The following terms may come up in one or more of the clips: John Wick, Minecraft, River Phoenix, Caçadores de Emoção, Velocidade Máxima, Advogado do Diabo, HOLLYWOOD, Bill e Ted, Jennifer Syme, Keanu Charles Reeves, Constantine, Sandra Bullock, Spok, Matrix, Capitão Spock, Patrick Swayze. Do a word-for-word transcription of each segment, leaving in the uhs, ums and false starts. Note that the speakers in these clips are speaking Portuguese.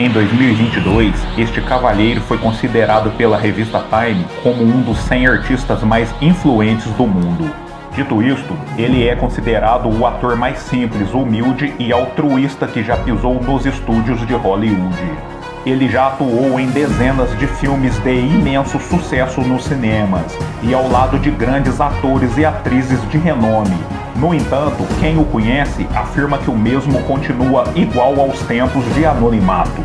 Em dois mil e vinte e dois, este cavalheiro foi considerado pela revista Time como um dos cem artistas mais influentes do mundo. Dito isto, ele é considerado o ator mais simples, humilde e altruísta que já pisou nos estúdios de Hollywood. Ele já atuou em dezenas de filmes de imenso sucesso nos cinemas e ao lado de grandes atores e atrizes de renome. No entanto, quem o conhece afirma que o mesmo continua igual aos tempos de anonimato.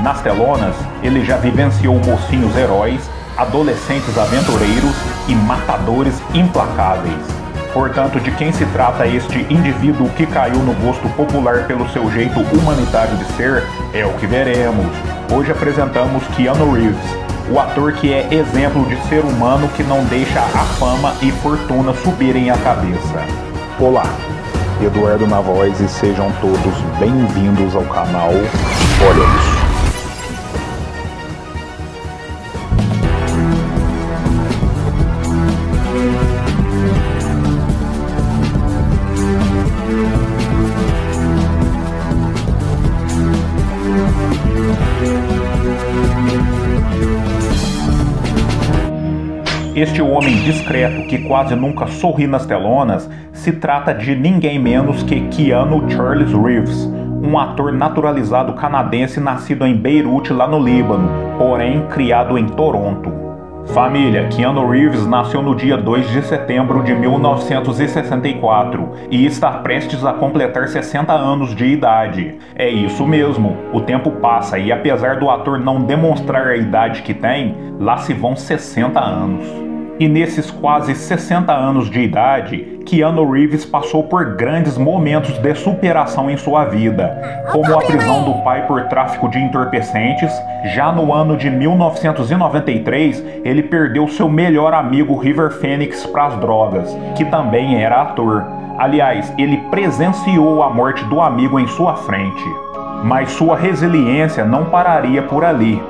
Nas telonas, ele já vivenciou mocinhos heróis, adolescentes aventureiros e matadores implacáveis. Portanto, de quem se trata este indivíduo que caiu no gosto popular pelo seu jeito humanitário de ser, é o que veremos. Hoje apresentamos Keanu Reeves, o ator que é exemplo de ser humano que não deixa a fama e fortuna subirem à cabeça. Olá, Eduardo na voz e sejam todos bem-vindos ao canal Olha Isso. Este homem discreto que quase nunca sorri nas telonas se trata de ninguém menos que Keanu Charles Reeves, um ator naturalizado canadense nascido em Beirute, lá no Líbano, porém criado em Toronto. Família, Keanu Reeves nasceu no dia dois de setembro de mil novecentos e sessenta e quatro e está prestes a completar sessenta anos de idade. É isso mesmo, o tempo passa e apesar do ator não demonstrar a idade que tem, lá se vão sessenta anos. E nesses quase sessenta anos de idade, Keanu Reeves passou por grandes momentos de superação em sua vida, como a prisão do pai por tráfico de entorpecentes. Já no ano de mil novecentos e noventa e três, ele perdeu seu melhor amigo River Phoenix para as drogas, que também era ator. Aliás, ele presenciou a morte do amigo em sua frente. Mas sua resiliência não pararia por ali.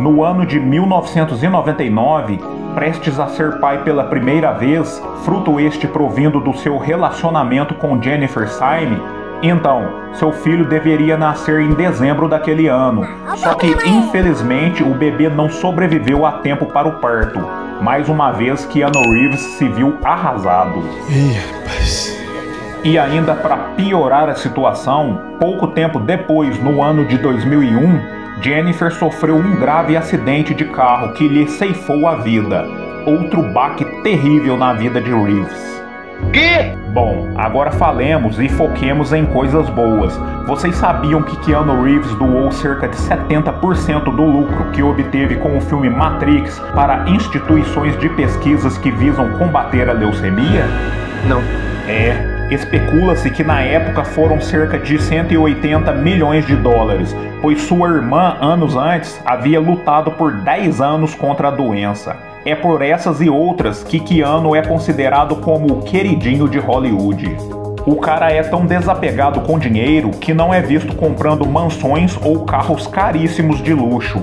No ano de mil novecentos e noventa e nove, prestes a ser pai pela primeira vez, fruto este provindo do seu relacionamento com Jennifer Syme, então, seu filho deveria nascer em dezembro daquele ano, só que infelizmente o bebê não sobreviveu a tempo para o parto, mais uma vez Keanu Reeves se viu arrasado. Ih, rapaz. E ainda para piorar a situação, pouco tempo depois, no ano de dois mil e um, Jennifer sofreu um grave acidente de carro que lhe ceifou a vida, outro baque terrível na vida de Reeves. Que? Bom, agora falemos e foquemos em coisas boas. Vocês sabiam que Keanu Reeves doou cerca de setenta por cento do lucro que obteve com o filme Matrix para instituições de pesquisas que visam combater a leucemia? Não. É. Especula-se que na época foram cerca de cento e oitenta milhões de dólares, pois sua irmã, anos antes, havia lutado por dez anos contra a doença. É por essas e outras que Keanu é considerado como o queridinho de Hollywood. O cara é tão desapegado com dinheiro que não é visto comprando mansões ou carros caríssimos de luxo.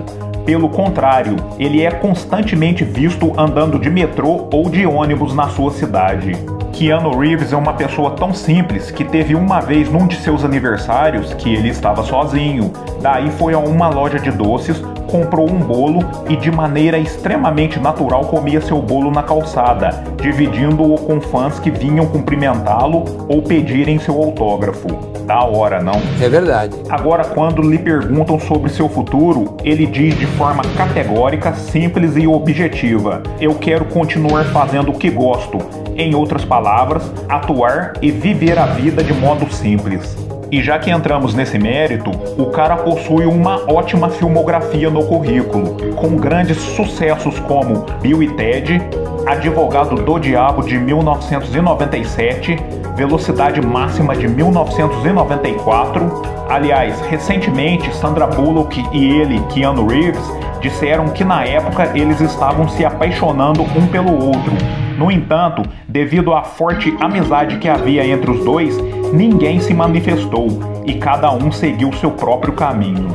Pelo contrário, ele é constantemente visto andando de metrô ou de ônibus na sua cidade. Keanu Reeves é uma pessoa tão simples que teve uma vez num de seus aniversários que ele estava sozinho. Daí foi a uma loja de doces, comprou um bolo e de maneira extremamente natural comia seu bolo na calçada, dividindo-o com fãs que vinham cumprimentá-lo ou pedirem seu autógrafo. Da hora, não? É verdade. Agora, quando lhe perguntam sobre seu futuro, ele diz de forma categórica, simples e objetiva: eu quero continuar fazendo o que gosto. Em outras palavras, atuar e viver a vida de modo simples. E já que entramos nesse mérito, o cara possui uma ótima filmografia no currículo, com grandes sucessos como Bill e Ted, Advogado do Diabo de mil novecentos e noventa e sete, Velocidade Máxima de mil novecentos e noventa e quatro, aliás, recentemente Sandra Bullock e ele, Keanu Reeves, disseram que na época eles estavam se apaixonando um pelo outro. No entanto, devido à forte amizade que havia entre os dois, ninguém se manifestou e cada um seguiu seu próprio caminho.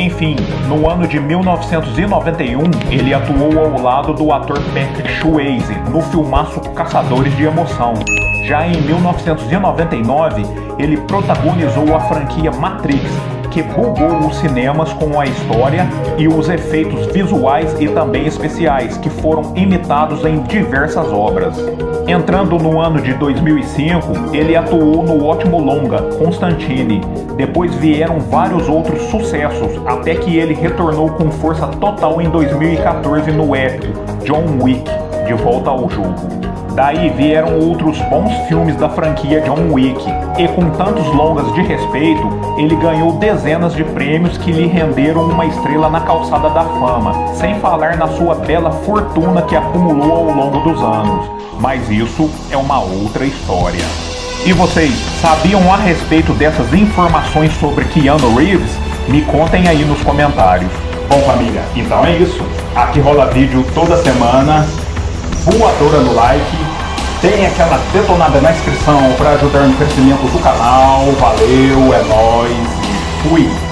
Enfim, no ano de mil novecentos e noventa e um, ele atuou ao lado do ator Patrick Swayze no filmaço Caçadores de Emoção. Já em mil novecentos e noventa e nove, ele protagonizou a franquia Matrix, que bugou os cinemas com a história e os efeitos visuais e também especiais, que foram imitados em diversas obras. Entrando no ano de dois mil e cinco, ele atuou no ótimo longa Constantine. Depois vieram vários outros sucessos, até que ele retornou com força total em dois mil e quatorze no épico John Wick, De Volta ao Jogo. Daí vieram outros bons filmes da franquia John Wick, e com tantos longas de respeito, ele ganhou dezenas de prêmios que lhe renderam uma estrela na calçada da fama, sem falar na sua bela fortuna que acumulou ao longo dos anos. Mas isso é uma outra história. E vocês, sabiam a respeito dessas informações sobre Keanu Reeves? Me contem aí nos comentários. Bom, família, então é isso. Aqui rola vídeo toda semana. Voadora no like, tem aquela detonada na inscrição para ajudar no crescimento do canal. Valeu, é nóis e fui!